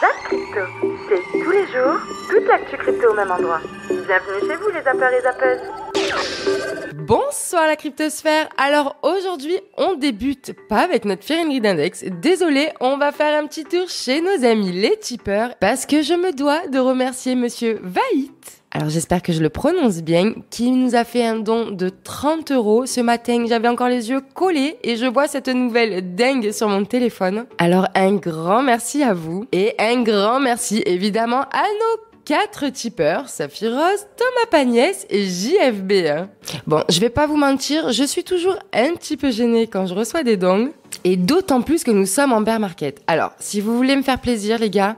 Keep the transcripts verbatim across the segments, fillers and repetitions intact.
Zap Crypto, c'est tous les jours, toute l'actu crypto au même endroit. Bienvenue chez vous les zappeurs et zappeuses. Bonsoir la cryptosphère. Alors aujourd'hui, on débute pas avec notre Fear and Greed Index. Désolé, on va faire un petit tour chez nos amis les tipeurs parce que je me dois de remercier monsieur Vahit. Alors j'espère que je le prononce bien, qui nous a fait un don de trente euros. Ce matin, j'avais encore les yeux collés et je vois cette nouvelle dingue sur mon téléphone. Alors un grand merci à vous et un grand merci évidemment à nos quatre tipeurs, Saphiros, Thomas Pagnès et J F B un. Bon, je vais pas vous mentir, je suis toujours un petit peu gênée quand je reçois des dons et d'autant plus que nous sommes en bear market. Alors, si vous voulez me faire plaisir les gars,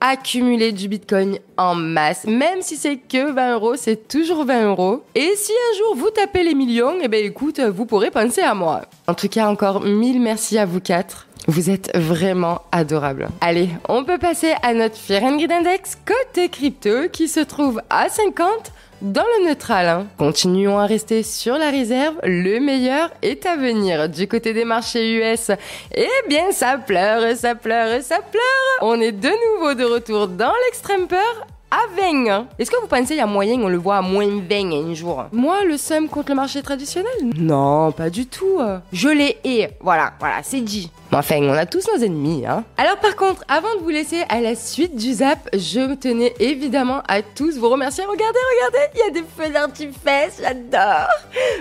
accumuler du Bitcoin en masse, même si c'est que vingt euros, c'est toujours vingt euros. Et si un jour vous tapez les millions, eh ben écoute, vous pourrez penser à moi. En tout cas, encore mille merci à vous quatre. Vous êtes vraiment adorables. Allez, on peut passer à notre Fear and Greed Index côté crypto qui se trouve à cinquante dans le neutral. Continuons à rester sur la réserve, le meilleur est à venir. Du côté des marchés U S, eh bien ça pleure, ça pleure, ça pleure. On est de nouveau de retour dans l'extrême peur à vingt. Est-ce que vous pensez qu'il y a moyen on le voit à moins vingt un jour? Moi, le seum contre le marché traditionnel? Non, pas du tout. Je les hais. Voilà, voilà, c'est dit. Mais enfin, on a tous nos ennemis, hein. Alors par contre, avant de vous laisser à la suite du zap, je tenais évidemment à tous vous remercier. Regardez, regardez, il y a des feux d'artifice, j'adore.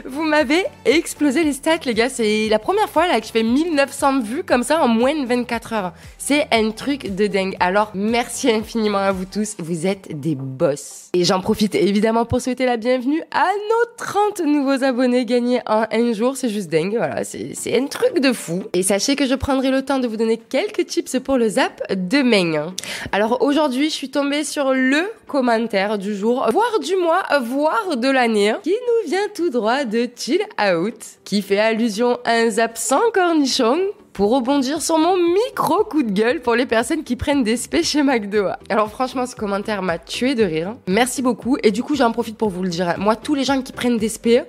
Vous m'avez explosé les stats, les gars. C'est la première fois là que je fais mille neuf cents vues comme ça en moins de vingt-quatre heures. C'est un truc de dingue. Alors, merci infiniment à vous tous. Vous êtes des boss. Et j'en profite évidemment pour souhaiter la bienvenue à nos trente nouveaux abonnés gagnés en un jour. C'est juste dingue, voilà, c'est un truc de fou. Et sachez que je prendrai le temps de vous donner quelques tips pour le zap demain. Alors aujourd'hui, je suis tombée sur le commentaire du jour, voire du mois, voire de l'année, qui nous vient tout droit de Chill Out, qui fait allusion à un zap sans cornichon, pour rebondir sur mon micro coup de gueule pour les personnes qui prennent des spés chez McDo. Alors franchement, ce commentaire m'a tué de rire. Merci beaucoup. Et du coup, j'en profite pour vous le dire. Moi, tous les gens qui prennent des spés,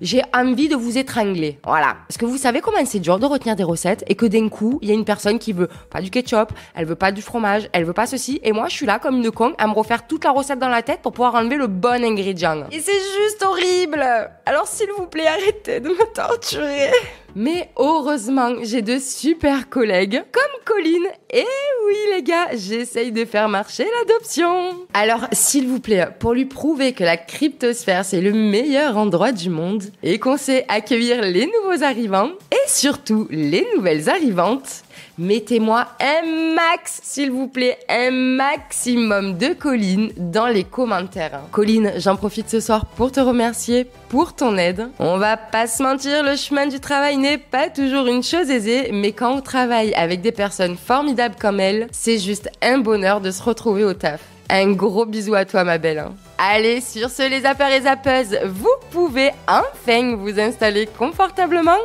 j'ai envie de vous étrangler. Voilà. Parce que vous savez comment c'est dur de retenir des recettes et que d'un coup, il y a une personne qui veut pas du ketchup, elle veut pas du fromage, elle veut pas ceci. Et moi, je suis là comme une con à me refaire toute la recette dans la tête pour pouvoir enlever le bon ingrédient. Et c'est juste horrible. Alors s'il vous plaît, arrêtez de me torturer. Mais heureusement, j'ai de super collègues comme Coline. Et oui les gars, j'essaye de faire marcher l'adoption. Alors s'il vous plaît, pour lui prouver que la cryptosphère c'est le meilleur endroit du monde et qu'on sait accueillir les nouveaux arrivants et surtout les nouvelles arrivantes, mettez-moi un max, s'il vous plaît, un maximum de Colline dans les commentaires. Colline, j'en profite ce soir pour te remercier pour ton aide. On va pas se mentir, le chemin du travail n'est pas toujours une chose aisée, mais quand on travaille avec des personnes formidables comme elle, c'est juste un bonheur de se retrouver au taf. Un gros bisou à toi ma belle. Allez, sur ce les zappeurs et zappeuses, vous pouvez enfin vous installer confortablement.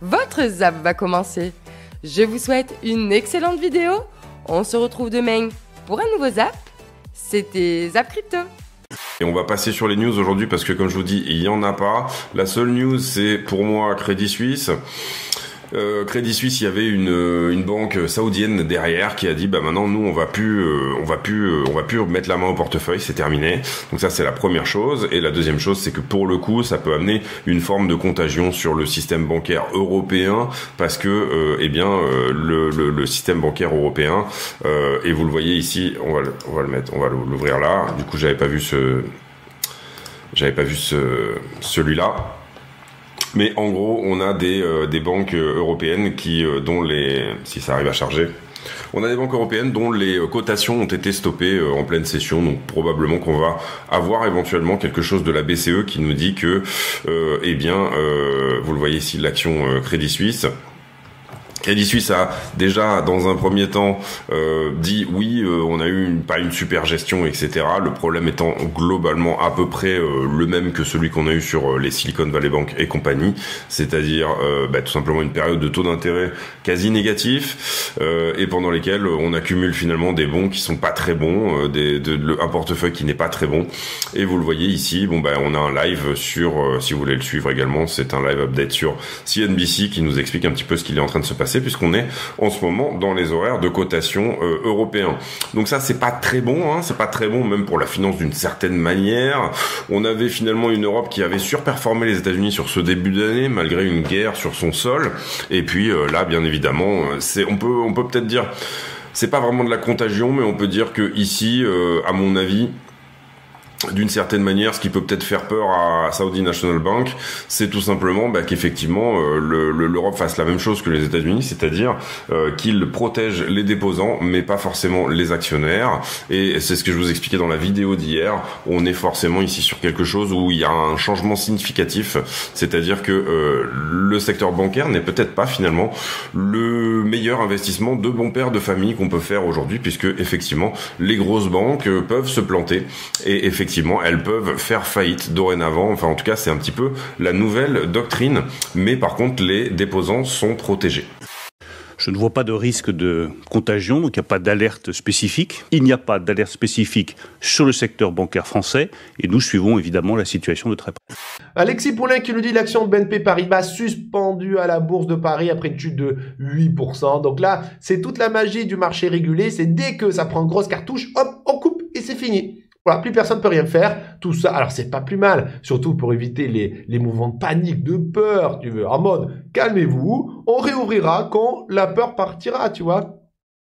Votre zap va commencer. Je vous souhaite une excellente vidéo. On se retrouve demain pour un nouveau zap. C'était Zap Crypto. Et on va passer sur les news aujourd'hui parce que comme je vous dis, il n'y en a pas. La seule news, c'est pour moi Crédit Suisse. Euh, Crédit Suisse, il y avait une, une banque saoudienne derrière qui a dit bah maintenant nous on va plus euh, on va plus euh, on va plus mettre la main au portefeuille, c'est terminé. Donc ça c'est la première chose. Et la deuxième chose c'est que pour le coup ça peut amener une forme de contagion sur le système bancaire européen parce que euh, eh bien euh, le, le, le système bancaire européen euh, et vous le voyez ici, on va le, on va le mettre, on va l'ouvrir là. Du coup j'avais pas vu ce j'avais pas vu ce celui-là. Mais en gros, on a des, euh, des banques européennes qui, euh, dont les, si ça arrive à charger, on a des banques européennes dont les cotations ont été stoppées en pleine session, donc probablement qu'on va avoir éventuellement quelque chose de la B C E qui nous dit que, euh, eh bien, euh, vous le voyez ici, l'action euh, Crédit Suisse. Crédit Suisse a déjà, dans un premier temps, euh, dit oui, euh, on a eu une, pas une super gestion, et cetera. Le problème étant globalement à peu près euh, le même que celui qu'on a eu sur euh, les Silicon Valley Bank et compagnie, c'est-à-dire euh, bah, tout simplement une période de taux d'intérêt quasi négatif euh, et pendant lesquels on accumule finalement des bons qui sont pas très bons, euh, des, de, de, un portefeuille qui n'est pas très bon. Et vous le voyez ici, bon bah on a un live sur, euh, si vous voulez le suivre également, c'est un live update sur C N B C qui nous explique un petit peu ce qu'il est en train de se passer passer, puisqu'on est en ce moment dans les horaires de cotation euh, européens. Donc ça, c'est pas très bon, hein, c'est pas très bon même pour la finance d'une certaine manière. On avait finalement une Europe qui avait surperformé les États-Unis sur ce début d'année, malgré une guerre sur son sol. Et puis euh, là, bien évidemment, c'est on peut on peut peut-être dire c'est pas vraiment de la contagion, mais on peut dire que ici, euh, à mon avis, d'une certaine manière, ce qui peut peut-être faire peur à Saudi National Bank, c'est tout simplement bah, qu'effectivement euh, le, le, l'Europe fasse la même chose que les États-Unis, c'est-à-dire euh, qu'il protège les déposants, mais pas forcément les actionnaires. Et c'est ce que je vous expliquais dans la vidéo d'hier. On est forcément ici sur quelque chose où il y a un changement significatif, c'est-à-dire que euh, le secteur bancaire n'est peut-être pas finalement le meilleur investissement de bon père de famille qu'on peut faire aujourd'hui, puisque effectivement les grosses banques peuvent se planter et effectivement Effectivement, elles peuvent faire faillite dorénavant. Enfin, en tout cas, c'est un petit peu la nouvelle doctrine. Mais par contre, les déposants sont protégés. Je ne vois pas de risque de contagion, donc il n'y a pas d'alerte spécifique. Il n'y a pas d'alerte spécifique sur le secteur bancaire français et nous suivons évidemment la situation de très près. Alexis Poulin qui nous dit l'action de B N P Paribas suspendue à la Bourse de Paris après une chute de huit pour cent. Donc là, c'est toute la magie du marché régulé. C'est dès que ça prend une grosse cartouche, hop, on coupe et c'est fini. Voilà, plus personne ne peut rien faire, tout ça, alors c'est pas plus mal, surtout pour éviter les, les mouvements de panique, de peur, tu veux, en mode, calmez-vous, on réouvrira quand la peur partira, tu vois.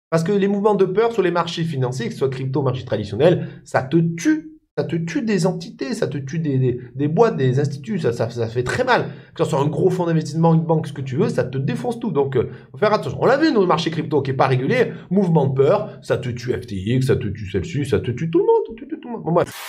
Parce que les mouvements de peur sur les marchés financiers, que ce soit crypto, marché traditionnel, ça te tue, ça te tue des entités, ça te tue des, des, des boîtes, des instituts, ça, ça, ça fait très mal. Que ce soit un gros fonds d'investissement, une banque, ce que tu veux, ça te défonce tout, donc euh, faut faire attention. On l'a vu, nos marchés crypto qui est pas régulé, mouvement de peur, ça te tue F T X, ça te tue Celsius, ça te tue tout le monde, tu, tu,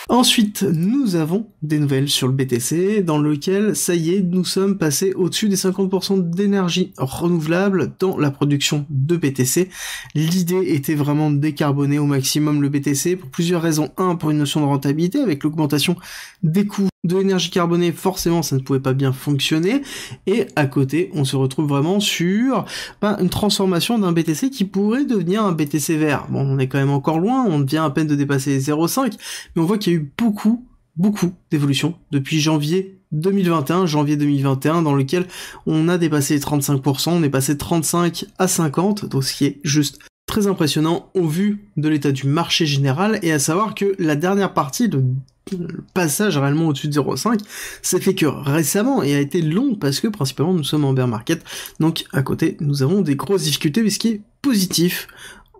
Ensuite, nous avons des nouvelles sur le B T C, dans lequel, ça y est, nous sommes passés au-dessus des cinquante pour cent d'énergie renouvelable dans la production de B T C. L'idée était vraiment de décarboner au maximum le B T C pour plusieurs raisons. Un, pour une notion de rentabilité, avec l'augmentation des coûts de l'énergie carbonée, forcément, ça ne pouvait pas bien fonctionner. Et à côté, on se retrouve vraiment sur bah, une transformation d'un B T C qui pourrait devenir un B T C vert. Bon, on est quand même encore loin, on vient à peine de dépasser les zéro virgule cinq, mais on voit qu'il y a eu beaucoup, beaucoup d'évolutions depuis janvier deux mille vingt et un, janvier deux mille vingt et un, dans lequel on a dépassé les trente-cinq pour cent, on est passé de trente-cinq à cinquante, donc ce qui est juste très impressionnant au vu de l'état du marché général, et à savoir que la dernière partie, de le passage réellement au-dessus de zéro virgule cinq s'est fait que récemment et a été long parce que principalement nous sommes en bear market, donc à côté nous avons des grosses difficultés, mais ce qui est positif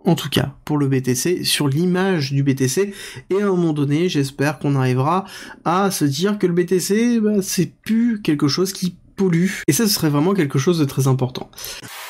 en tout cas pour le B T C, sur l'image du B T C, et à un moment donné j'espère qu'on arrivera à se dire que le B T C bah, c'est plus quelque chose qui pollue, et ça ce serait vraiment quelque chose de très important.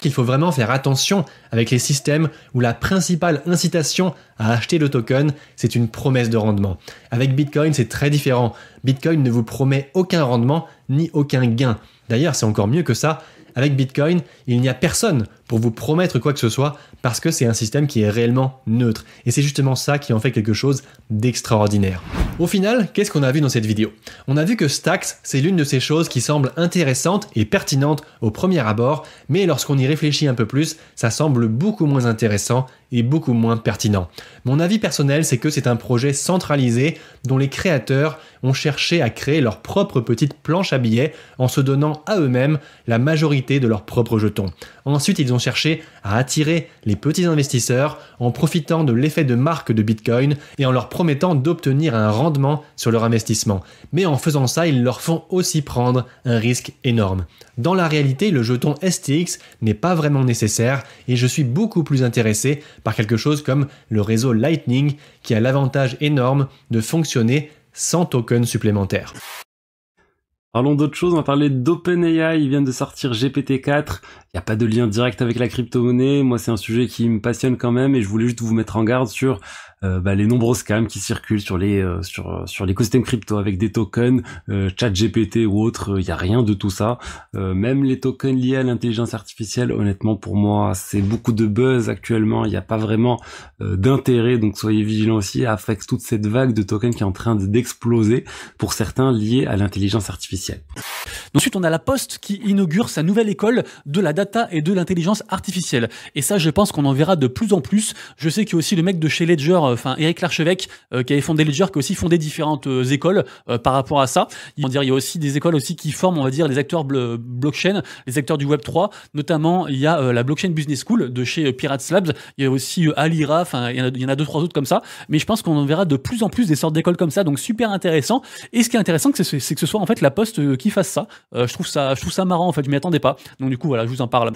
Qu'il faut vraiment faire attention avec les systèmes où la principale incitation à acheter le token, c'est une promesse de rendement. Avec Bitcoin, c'est très différent. Bitcoin ne vous promet aucun rendement ni aucun gain. D'ailleurs, c'est encore mieux que ça. Avec Bitcoin, il n'y a personne pour vous promettre quoi que ce soit parce que c'est un système qui est réellement neutre. Et c'est justement ça qui en fait quelque chose d'extraordinaire. Au final, qu'est-ce qu'on a vu dans cette vidéo? On a vu que Stacks, c'est l'une de ces choses qui semble intéressante et pertinente au premier abord, mais lorsqu'on y réfléchit un peu plus, ça semble beaucoup moins intéressant et beaucoup moins pertinent. Mon avis personnel, c'est que c'est un projet centralisé dont les créateurs ont cherché à créer leur propre petite planche à billets en se donnant à eux-mêmes la majorité de leurs propres jetons. Ensuite, ils ont cherché à attirer les petits investisseurs en profitant de l'effet de marque de Bitcoin et en leur promettant d'obtenir un rendement sur leur investissement. Mais en faisant ça, ils leur font aussi prendre un risque énorme. Dans la réalité, le jeton S T X n'est pas vraiment nécessaire et je suis beaucoup plus intéressé par quelque chose comme le réseau Lightning qui a l'avantage énorme de fonctionner sans token supplémentaire. Parlons d'autre chose, on va parler d'OpenAI, ils viennent de sortir G P T quatre, il n'y a pas de lien direct avec la crypto-monnaie, moi c'est un sujet qui me passionne quand même et je voulais juste vous mettre en garde sur euh, bah, les nombreux scams qui circulent sur les euh, sur, sur l'écosystème crypto avec des tokens, euh, chat G P T ou autre, il euh, n'y a rien de tout ça, euh, même les tokens liés à l'intelligence artificielle, honnêtement pour moi c'est beaucoup de buzz actuellement, il n'y a pas vraiment euh, d'intérêt, donc soyez vigilants aussi avec toute cette vague de tokens qui est en train d'exploser, pour certains liés à l'intelligence artificielle. Ensuite, on a La Poste qui inaugure sa nouvelle école de la data et de l'intelligence artificielle. Et ça, je pense qu'on en verra de plus en plus. Je sais qu'il y a aussi le mec de chez Ledger, enfin Eric Larchevêque euh, qui avait fondé Ledger, qui a aussi fondé différentes euh, écoles euh, par rapport à ça. Il, on dirait, il y a aussi des écoles aussi qui forment, on va dire, les acteurs bl blockchain, les acteurs du Web trois. Notamment, il y a euh, la Blockchain Business School de chez euh, Pirates Labs. Il y a aussi euh, Alira. Enfin, il y en a, il y en a deux trois autres comme ça. Mais je pense qu'on en verra de plus en plus des sortes d'écoles comme ça. Donc super intéressant. Et ce qui est intéressant, c'est que ce soit en fait La Poste qui fasse ça. Euh, je trouve ça, je trouve ça marrant en fait. Je m'y attendais pas. Donc du coup, voilà, je vous en parle.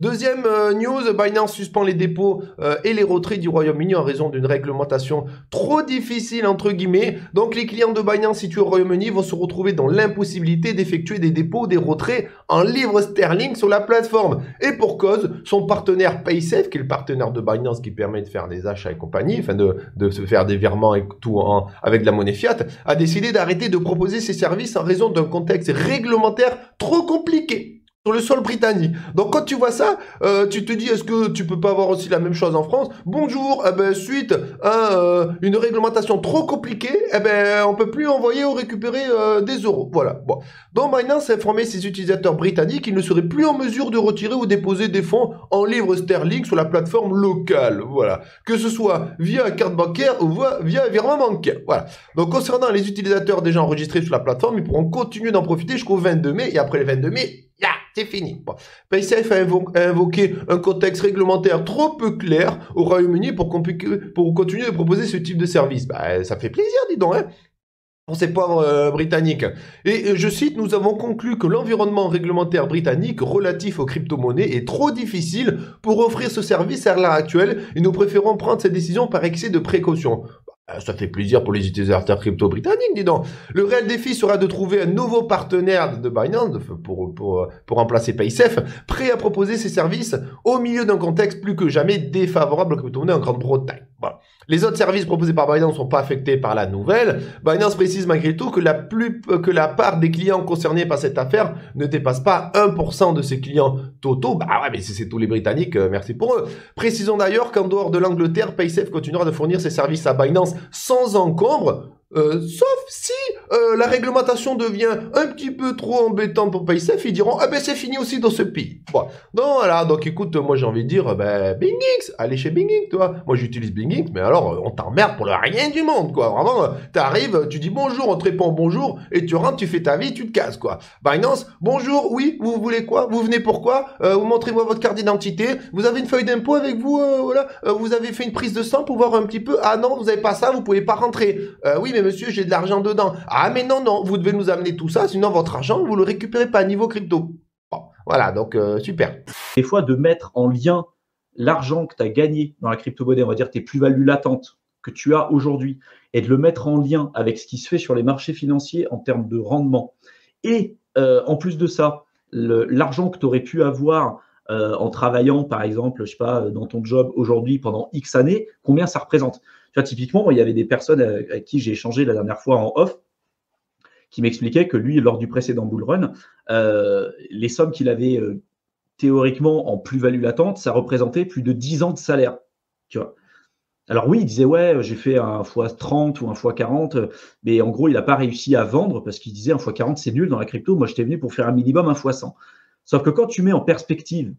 Deuxième news, Binance suspend les dépôts euh, et les retraits du Royaume-Uni en raison d'une réglementation trop difficile entre guillemets. Donc les clients de Binance situés au Royaume-Uni vont se retrouver dans l'impossibilité d'effectuer des dépôts, des retraits en livres sterling sur la plateforme. Et pour cause, son partenaire PaySafe, qui est le partenaire de Binance qui permet de faire des achats et compagnie, enfin de, de se faire des virements et tout en, avec de la monnaie fiat, a décidé d'arrêter de proposer ses services en raison d'un contexte réglementaire trop compliqué sur le sol britannique. Donc quand tu vois ça, euh, tu te dis, est-ce que tu peux pas avoir aussi la même chose en France? Bonjour, eh ben, suite à euh, une réglementation trop compliquée, eh ben, on peut plus envoyer ou récupérer euh, des euros. Voilà. Bon. Donc Binance a informé ses utilisateurs britanniques qu'ils ne seraient plus en mesure de retirer ou déposer des fonds en livres sterling sur la plateforme locale. Voilà. Que ce soit via carte bancaire ou via virement bancaire. Voilà. Donc concernant les utilisateurs déjà enregistrés sur la plateforme, ils pourront continuer d'en profiter jusqu'au vingt-deux mai, et après le vingt-deux mai, yeah, c'est fini. Bon. PaySafe a, invo a invoqué un contexte réglementaire trop peu clair au Royaume-Uni pour, pour continuer de proposer ce type de service. Bah, ça fait plaisir, dis donc, hein, pour ces pauvres euh, britanniques. Et je cite, nous avons conclu que l'environnement réglementaire britannique relatif aux crypto-monnaies est trop difficile pour offrir ce service à l'heure actuelle et nous préférons prendre cette décision par excès de précaution. Ça fait plaisir pour les utilisateurs crypto britanniques, dis donc. Le réel défi sera de trouver un nouveau partenaire de Binance pour, pour, pour remplacer PaySafe, prêt à proposer ses services au milieu d'un contexte plus que jamais défavorable aux crypto-monnaies en Grande-Bretagne. Voilà. Les autres services proposés par Binance ne sont pas affectés par la nouvelle. Binance précise malgré tout que la, plus, que la part des clients concernés par cette affaire ne dépasse pas un pour cent de ses clients totaux. Bah ouais, mais c'est tous les Britanniques, euh, merci pour eux. Précisons d'ailleurs qu'en dehors de l'Angleterre, PaySafe continuera de fournir ses services à Binance sans encombre, euh, sauf si euh, la réglementation devient un petit peu trop embêtante pour PaySafe, ils diront « Ah ben c'est fini aussi dans ce pays ». Donc voilà, donc écoute, moi j'ai envie de dire ben, « Bing X, allez chez Bing X, toi ». Moi j'utilise Bing X, mais alors on t'emmerde pour le rien du monde, quoi. Vraiment, t'arrives, tu dis « Bonjour », on te répond « Bonjour » et tu rentres, tu fais ta vie, tu te casses, quoi. Binance, « Bonjour, oui, vous voulez quoi? Vous venez pourquoi? euh, Vous montrez-moi votre carte d'identité. Vous avez une feuille d'impôt avec vous, euh, voilà. euh, Vous avez fait une prise de sang pour voir un petit peu. Ah non, vous n'avez pas ça, vous pouvez pas rentrer. Euh, oui, mais monsieur, j'ai de l'argent dedans. Ah, mais non, non, vous devez nous amener tout ça, sinon votre argent, vous le récupérez pas à niveau crypto. » Bon, voilà, donc euh, super. Des fois, de mettre en lien l'argent que tu as gagné dans la crypto-monnaie, on va dire tes plus-values latentes que tu as aujourd'hui, et de le mettre en lien avec ce qui se fait sur les marchés financiers en termes de rendement. Et euh, en plus de ça, l'argent que tu aurais pu avoir euh, en travaillant, par exemple, je sais pas, dans ton job aujourd'hui pendant X années, combien ça représente? Tu vois, typiquement, moi, il y avait des personnes à qui j'ai échangé la dernière fois en off qui m'expliquaient que lui, lors du précédent bull run, euh, les sommes qu'il avait euh, théoriquement en plus-value latente, ça représentait plus de dix ans de salaire. Tu vois. Alors oui, il disait, ouais, j'ai fait un fois trente ou un fois quarante, mais en gros, il n'a pas réussi à vendre parce qu'il disait un fois quarante, c'est nul dans la crypto. Moi, j'étais venu pour faire un minimum un fois cent. Sauf que quand tu mets en perspective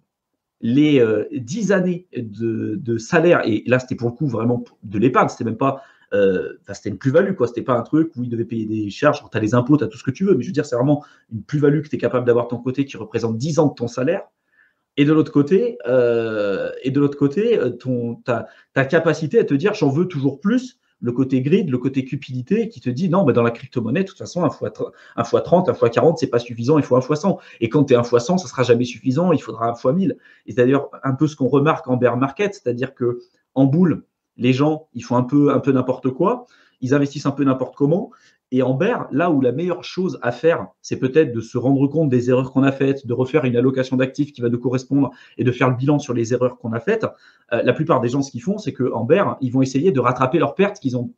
les euh, dix années de, de salaire, et là c'était pour le coup vraiment de l'épargne, c'était même pas, euh, c'était une plus-value, quoi. C'était pas un truc où il devait payer des charges, tu as les impôts, tu as tout ce que tu veux, mais je veux dire, c'est vraiment une plus-value que tu es capable d'avoir de ton côté qui représente dix ans de ton salaire, et de l'autre côté, euh, et de l'autre côté ton, ta, ta capacité à te dire j'en veux toujours plus, le côté grid, le côté cupidité qui te dit non, bah dans la crypto-monnaie, de toute façon, un fois trente, un fois quarante, c'est pas suffisant, il faut un fois cent. Et quand tu es un fois cent, ça sera jamais suffisant, il faudra un fois mille. Et c'est d'ailleurs un peu ce qu'on remarque en bear market, c'est-à-dire que en boule, les gens, ils font un peu un peu n'importe quoi, ils investissent un peu n'importe comment. Et en bear, là où la meilleure chose à faire, c'est peut-être de se rendre compte des erreurs qu'on a faites, de refaire une allocation d'actifs qui va nous correspondre et de faire le bilan sur les erreurs qu'on a faites. Euh, la plupart des gens, ce qu'ils font, c'est qu'en bear, ils vont essayer de rattraper leurs pertes qu'ils ont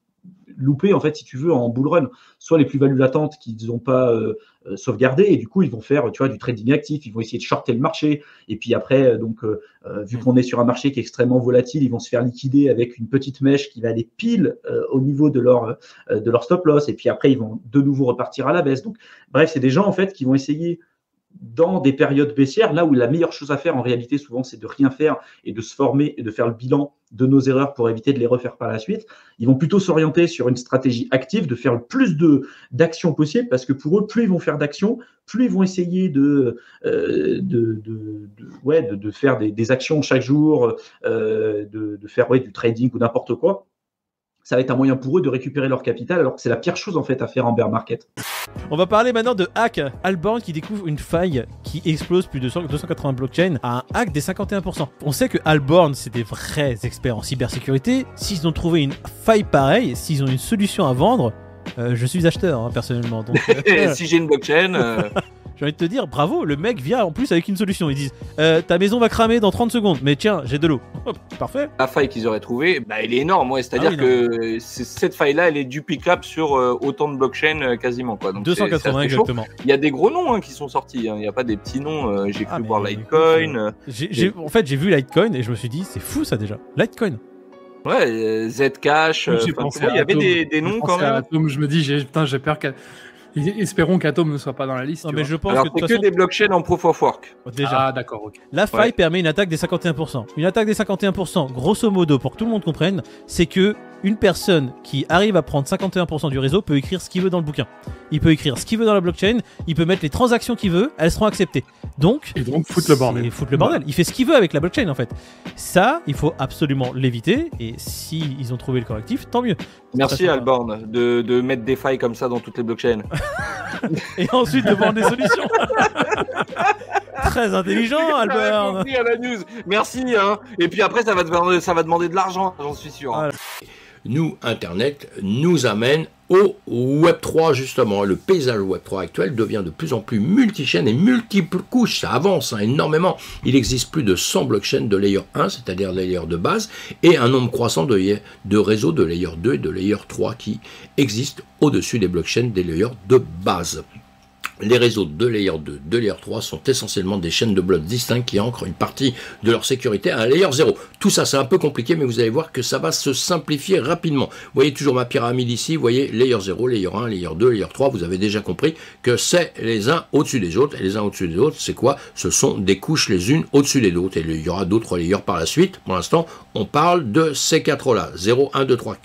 loupées, en fait, si tu veux, en bull run. Soit les plus-values latentes qu'ils n'ont pas euh, euh, sauvegardées, et du coup, ils vont faire, tu vois, du trading actif, ils vont essayer de shorter le marché. Et puis après, donc, euh, euh, vu qu'on est sur un marché qui est extrêmement volatile, ils vont se faire liquider avec une petite mèche qui va aller pile euh, au niveau de leur, euh, de leur stop loss. Et puis après, ils vont de nouveau repartir à la baisse. Donc, bref, c'est des gens, en fait, qui vont essayer dans des périodes baissières, là où la meilleure chose à faire en réalité souvent, c'est de rien faire et de se former et de faire le bilan de nos erreurs pour éviter de les refaire par la suite, ils vont plutôt s'orienter sur une stratégie active de faire le plus de, d'actions possible parce que pour eux, plus ils vont faire d'actions, plus ils vont essayer de, euh, de, de, de, ouais, de, de faire des, des actions chaque jour, euh, de, de faire ouais, du trading ou n'importe quoi. Ça va être un moyen pour eux de récupérer leur capital, alors que c'est la pire chose en fait à faire en bear market. On va parler maintenant de hack. Halborn qui découvre une faille qui explose plus de deux cent quatre-vingts blockchains à un hack des cinquante et un pour cent. On sait que Halborn, c'est des vrais experts en cybersécurité. S'ils ont trouvé une faille pareille, s'ils ont une solution à vendre, euh, je suis acheteur hein, personnellement. Donc, euh... si j'ai une blockchain... Euh... J'ai envie de te dire, bravo, le mec vient en plus avec une solution. Ils disent, euh, ta maison va cramer dans trente secondes, mais tiens, j'ai de l'eau. Hop, parfait. La faille qu'ils auraient trouvée, bah, elle est énorme. Ouais. C'est-à-dire ah, que c'est, cette faille-là, elle est duplicable sur euh, autant de blockchains euh, quasiment. Quoi. Donc, deux cent quatre-vingts c'est, c'est exactement. Il y a des gros noms hein, qui sont sortis. Hein. Il n'y a pas des petits noms. Euh, j'ai ah, cru voir Litecoin. Euh, j'ai, j'ai, en fait, j'ai vu Litecoin et je me suis dit, c'est fou ça déjà. Litecoin. Ouais, euh, Zcash. Euh, il y avait des, des noms quand même. Atom, je me dis, j'ai, putain, j'ai peur qu'elle... Espérons qu'Atom ne soit pas dans la liste. Non, mais je pense alors, que c'est de façon... que des blockchains en proof of work. Déjà. Ah, d'accord, ok. La faille ouais. permet une attaque des cinquante et un pour cent. Une attaque des cinquante et un pour cent, grosso modo, pour que tout le monde comprenne, c'est que une personne qui arrive à prendre cinquante et un pour cent du réseau peut écrire ce qu'il veut dans le bouquin. Il peut écrire ce qu'il veut dans la blockchain, il peut mettre les transactions qu'il veut, elles seront acceptées. Donc, et donc foutre le bordel. Foutre le bordel. Il fait ce qu'il veut avec la blockchain, en fait. Ça, il faut absolument l'éviter. Et si ils ont trouvé le correctif, tant mieux. Merci Halborn de, de mettre des failles comme ça dans toutes les blockchains. Et ensuite de vendre des solutions. Très intelligent, Halborn. Merci à la news. Merci. Hein. Et puis après, ça va, te, ça va demander de l'argent, j'en suis sûr. Hein. Voilà. Nous, Internet, nous amène au Web trois, justement. Le paysage Web trois actuel devient de plus en plus multi-chaînes et multiples couches. Ça avance hein, énormément. Il existe plus de cent blockchains de Layer un, c'est-à-dire Layer de base, et un nombre croissant de, de réseaux de Layer deux et de Layer trois qui existent au-dessus des blockchains des Layers de base. Les réseaux de Layer deux, de Layer trois sont essentiellement des chaînes de blocs distincts qui ancrent une partie de leur sécurité à un Layer zéro. Tout ça, c'est un peu compliqué, mais vous allez voir que ça va se simplifier rapidement. Vous voyez toujours ma pyramide ici, vous voyez Layer zéro, Layer un, Layer deux, Layer trois. Vous avez déjà compris que c'est les uns au-dessus des autres. Et les uns au-dessus des autres, c'est quoi? Ce sont des couches les unes au-dessus des autres. Et il y aura d'autres Layers par la suite. Pour l'instant, on parle de ces quatre-là. zéro, un, deux, trois.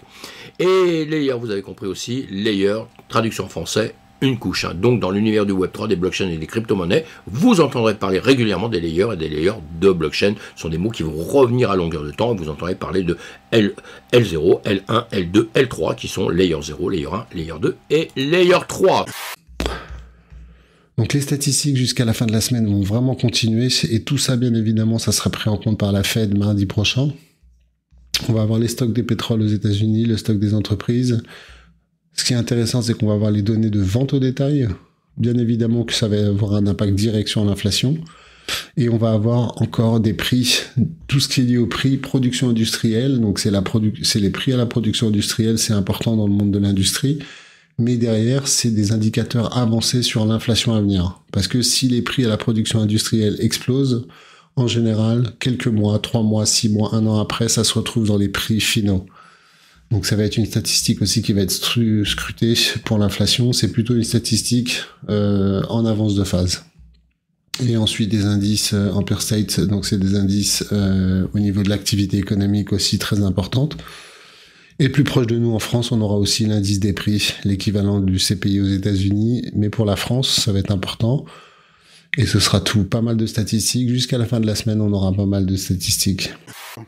Et Layer, vous avez compris aussi, Layer, traduction en français, une couche. Donc dans l'univers du Web trois, des blockchains et des crypto-monnaies, vous entendrez parler régulièrement des layers et des layers de blockchain. Ce sont des mots qui vont revenir à longueur de temps. Vous entendrez parler de L, L zéro, L un, L deux, L trois qui sont Layer zéro, Layer un, Layer deux et Layer trois. Donc les statistiques jusqu'à la fin de la semaine vont vraiment continuer et tout ça, bien évidemment, ça sera pris en compte par la Fed mardi prochain. On va avoir les stocks des pétroles aux États-Unis, le stock des entreprises. Ce qui est intéressant, c'est qu'on va avoir les données de vente au détail. Bien évidemment que ça va avoir un impact direct sur l'inflation. Et on va avoir encore des prix, tout ce qui est lié au prix, production industrielle. Donc c'est, la produ- c'est les prix à la production industrielle, c'est important dans le monde de l'industrie. Mais derrière, c'est des indicateurs avancés sur l'inflation à venir. Parce que si les prix à la production industrielle explosent, en général, quelques mois, trois mois, six mois, un an après, ça se retrouve dans les prix finaux. Donc ça va être une statistique aussi qui va être scrutée pour l'inflation. C'est plutôt une statistique euh, en avance de phase. Et ensuite des indices euh, Ampere State, donc c'est des indices euh, au niveau de l'activité économique aussi très importante. Et plus proche de nous en France, on aura aussi l'indice des prix, l'équivalent du C P I aux États-Unis. Mais pour la France, ça va être important. Et ce sera tout, pas mal de statistiques. Jusqu'à la fin de la semaine, on aura pas mal de statistiques.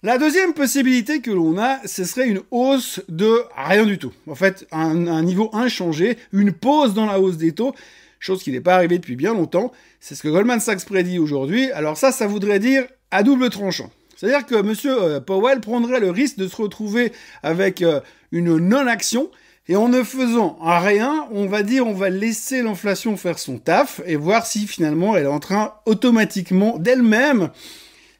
La deuxième possibilité que l'on a, ce serait une hausse de rien du tout. En fait, un, un niveau inchangé, une pause dans la hausse des taux, chose qui n'est pas arrivée depuis bien longtemps. C'est ce que Goldman Sachs prédit aujourd'hui. Alors ça, ça voudrait dire à double tranchant. C'est-à-dire que M. Powell prendrait le risque de se retrouver avec une non-action. Et en ne faisant rien, on va dire on va laisser l'inflation faire son taf et voir si finalement elle est en train automatiquement d'elle-même,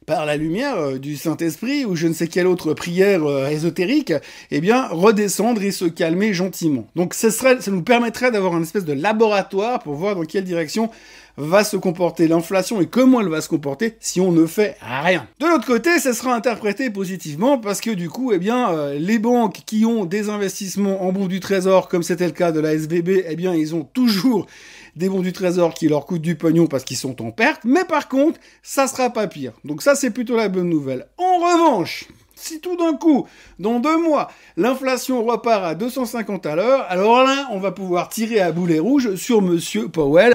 par la lumière euh, du Saint-Esprit ou je ne sais quelle autre prière euh, ésotérique, eh bien redescendre et se calmer gentiment. Donc ce serait, ça nous permettrait d'avoir une espèce de laboratoire pour voir dans quelle direction va se comporter l'inflation et comment elle va se comporter si on ne fait rien. De l'autre côté, ça sera interprété positivement parce que du coup, eh bien, euh, les banques qui ont des investissements en bons du trésor, comme c'était le cas de la S V B, eh bien, ils ont toujours des bons du trésor qui leur coûtent du pognon parce qu'ils sont en perte. Mais par contre, ça sera pas pire. Donc ça, c'est plutôt la bonne nouvelle. En revanche, si tout d'un coup, dans deux mois, l'inflation repart à deux cent cinquante à l'heure, alors là, on va pouvoir tirer à boulet rouge sur Monsieur Powell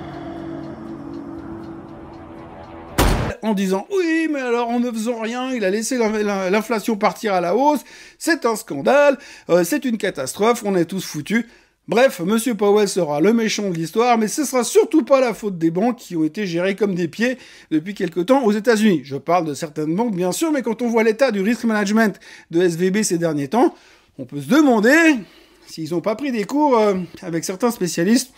en disant « Oui, mais alors en ne faisant rien, il a laissé l'inflation partir à la hausse, c'est un scandale, euh, c'est une catastrophe, on est tous foutus. » Bref, Monsieur Powell sera le méchant de l'histoire, mais ce sera surtout pas la faute des banques qui ont été gérées comme des pieds depuis quelque temps aux États-Unis. Je parle de certaines banques, bien sûr, mais quand on voit l'état du risk management de S V B ces derniers temps, on peut se demander s'ils n'ont pas pris des cours euh, avec certains spécialistes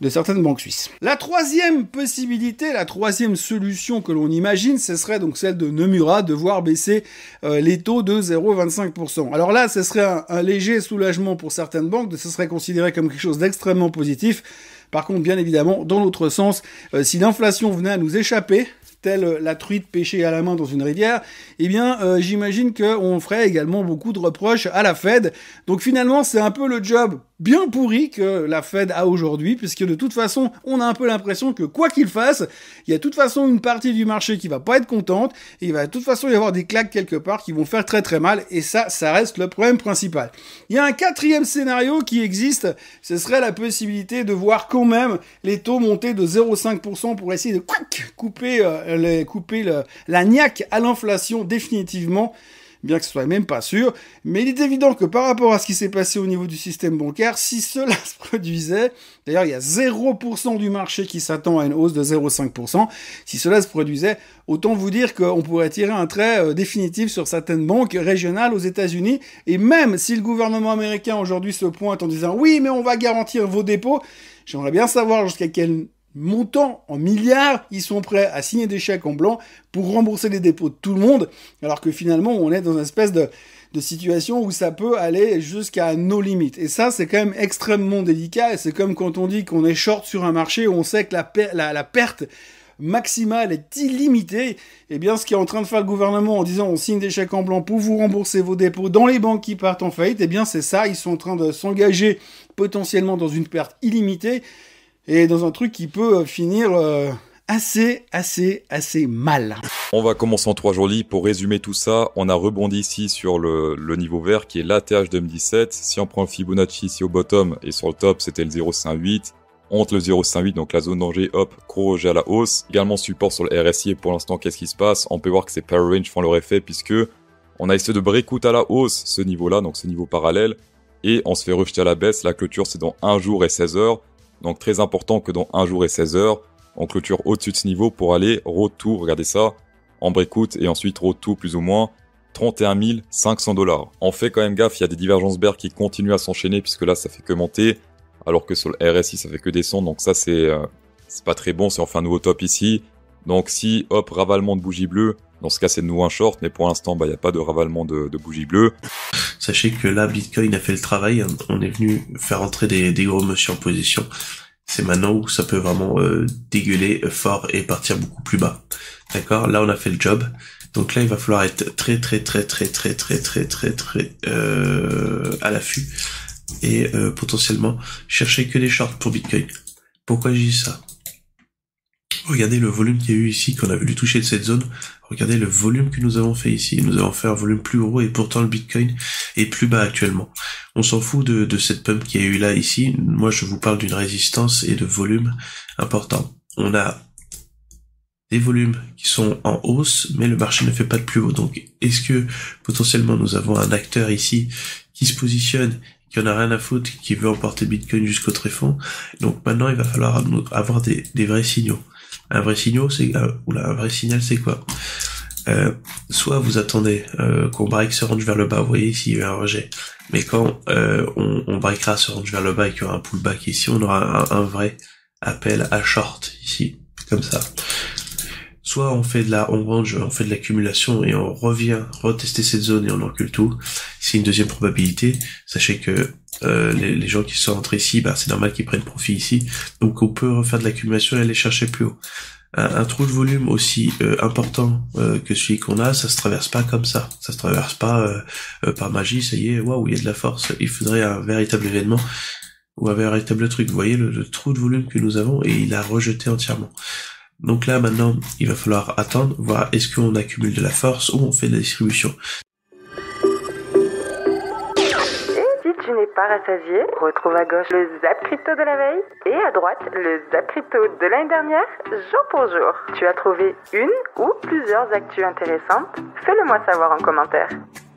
de certaines banques suisses. La troisième possibilité, la troisième solution que l'on imagine, ce serait donc celle de Nomura, de voir baisser euh, les taux de zéro virgule vingt-cinq pour cent. Alors là, ce serait un, un léger soulagement pour certaines banques, ce serait considéré comme quelque chose d'extrêmement positif. Par contre, bien évidemment, dans l'autre sens, euh, si l'inflation venait à nous échapper, telle la truite pêchée à la main dans une rivière, eh bien, euh, j'imagine qu'on ferait également beaucoup de reproches à la Fed. Donc finalement, c'est un peu le job bien pourri que la Fed a aujourd'hui, puisque de toute façon, on a un peu l'impression que quoi qu'il fasse, il y a de toute façon une partie du marché qui va pas être contente, et il va de toute façon y avoir des claques quelque part qui vont faire très très mal, et ça, ça reste le problème principal. Il y a un quatrième scénario qui existe, ce serait la possibilité de voir quand même les taux monter de zéro virgule cinq pour cent pour essayer de couac, couper euh, Les, couper le, la niaque à l'inflation définitivement, bien que ce soit même pas sûr. Mais il est évident que par rapport à ce qui s'est passé au niveau du système bancaire, si cela se produisait, d'ailleurs il y a zéro pour cent du marché qui s'attend à une hausse de zéro virgule cinq pour cent, si cela se produisait, autant vous dire qu'on pourrait tirer un trait euh, définitif sur certaines banques régionales aux États-Unis. Et même si le gouvernement américain aujourd'hui se pointe en disant « Oui, mais on va garantir vos dépôts », j'aimerais bien savoir jusqu'à quel montant en milliards, ils sont prêts à signer des chèques en blanc pour rembourser les dépôts de tout le monde, alors que finalement on est dans une espèce de, de situation où ça peut aller jusqu'à nos limites. Et ça, c'est quand même extrêmement délicat, et c'est comme quand on dit qu'on est short sur un marché où on sait que la, per la, la perte maximale est illimitée. Et bien ce qui est en train de faire le gouvernement en disant on signe des chèques en blanc pour vous rembourser vos dépôts dans les banques qui partent en faillite, et bien c'est ça, ils sont en train de s'engager potentiellement dans une perte illimitée, et dans un truc qui peut finir euh, assez, assez, assez mal. On va commencer en trois jours libres. Pour résumer tout ça, on a rebondi ici sur le, le niveau vert qui est l'A T H deux mille dix-sept. Si on prend le Fibonacci ici au bottom et sur le top, c'était le zéro virgule cinquante-huit. Entre le zéro virgule cinquante-huit, donc la zone danger, hop, gros rejet à la hausse. Également support sur le R S I. Et pour l'instant, qu'est-ce qui se passe? On peut voir que ces power range font leur effet puisque on a essayé de breakout à la hausse ce niveau-là, donc ce niveau parallèle. Et on se fait rejeter à la baisse. La clôture, c'est dans un jour et seize heures. Donc très important que dans un jour et seize heures, on clôture au-dessus de ce niveau pour aller retour, regardez ça, en breakout et ensuite retour plus ou moins trente et un mille cinq cents dollars. On fait quand même gaffe, il y a des divergences bear qui continuent à s'enchaîner puisque là ça fait que monter, alors que sur le R S I ça fait que descendre, donc ça c'est euh, c'est pas très bon si on fait un nouveau top ici. Donc si, hop, ravalement de bougie bleue, dans ce cas c'est de nouveau un short, mais pour l'instant bah, il n'y a pas de ravalement de, de bougie bleue. Sachez que là, Bitcoin a fait le travail, on est venu faire entrer des, des gros monstres en position. C'est maintenant où ça peut vraiment euh, dégueuler fort et partir beaucoup plus bas. D'accord? Là, on a fait le job. Donc là, il va falloir être très, très, très, très, très, très, très, très, très euh, à l'affût et euh, potentiellement chercher que des shorts pour Bitcoin. Pourquoi j'ai dit ça? Regardez le volume qu'il y a eu ici, qu'on a voulu toucher de cette zone. Regardez le volume que nous avons fait ici. Nous avons fait un volume plus gros et pourtant le Bitcoin est plus bas actuellement. On s'en fout de, de cette pump qu'il y a eu là, ici. Moi, je vous parle d'une résistance et de volume important. On a des volumes qui sont en hausse, mais le marché ne fait pas de plus haut. Donc, est-ce que potentiellement nous avons un acteur ici qui se positionne, qui en a rien à foutre, qui veut emporter Bitcoin jusqu'au tréfonds? Donc maintenant, il va falloir avoir des, des vrais signaux. Un vrai signal, c'est un vrai signal, c'est quoi? euh, Soit vous attendez euh, qu'on break ce range vers le bas, vous voyez ici il y a un rejet. Mais quand euh, on, on breakera ce range vers le bas et qu'il y aura un pullback ici, on aura un, un vrai appel à short ici, comme ça. Soit on fait de la on range, on fait de l'accumulation et on revient retester cette zone et on encule tout. C'est une deuxième probabilité. Sachez que euh, les, les gens qui sont rentrés ici, bah, c'est normal qu'ils prennent profit ici. Donc on peut refaire de l'accumulation et aller chercher plus haut. Un, un trou de volume aussi euh, important euh, que celui qu'on a, ça se traverse pas comme ça. Ça se traverse pas euh, euh, par magie, ça y est, waouh, il y a de la force. Il faudrait un véritable événement ou un véritable truc. Vous voyez le, le trou de volume que nous avons et il a rejeté entièrement. Donc là, maintenant, il va falloir attendre, voir est-ce qu'on accumule de la force ou on fait de la distribution. Tu n'es pas rassasié, retrouve à gauche le Zap Crypto de la veille et à droite le Zap Crypto de l'année dernière, jour pour jour. Tu as trouvé une ou plusieurs actus intéressantes? Fais-le moi savoir en commentaire.